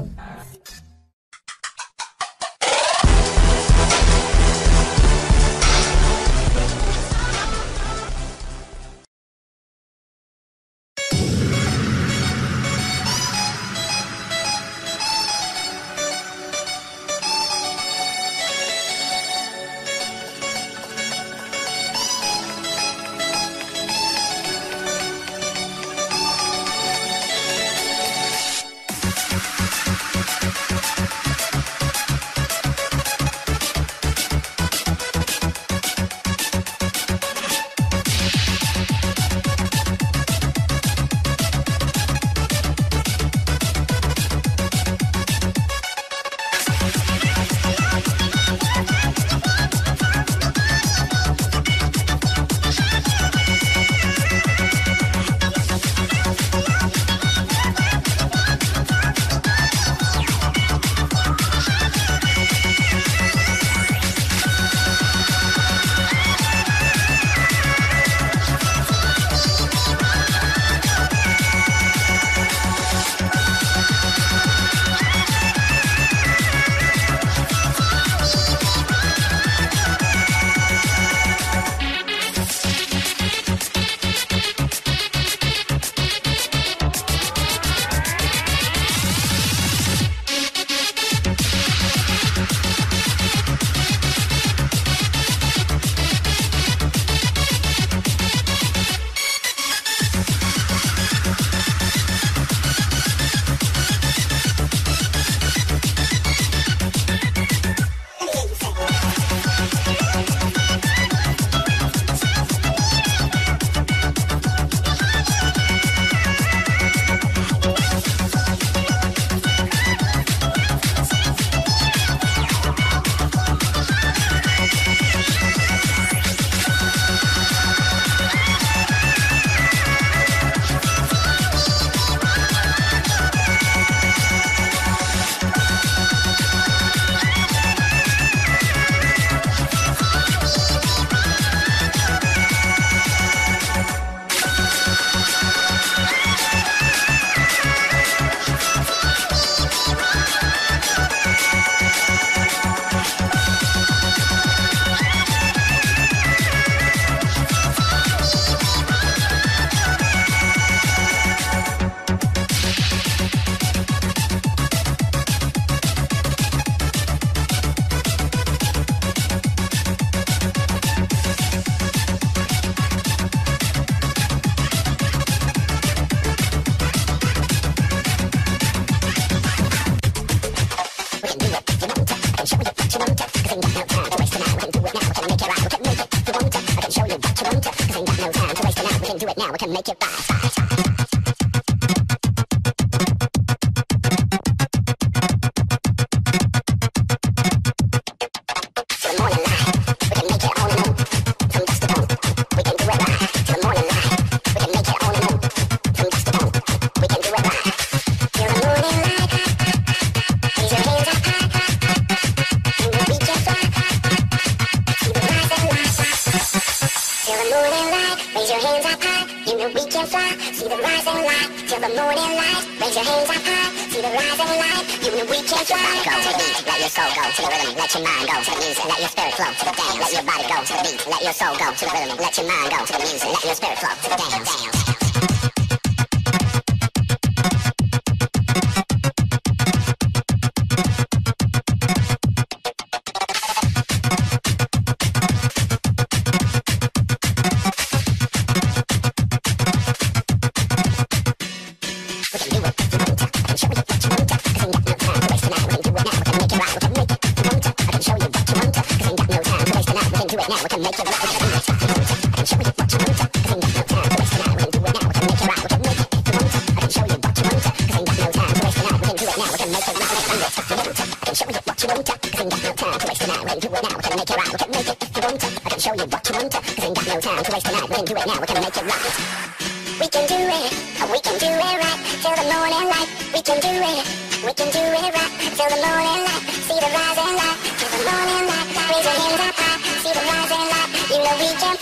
We can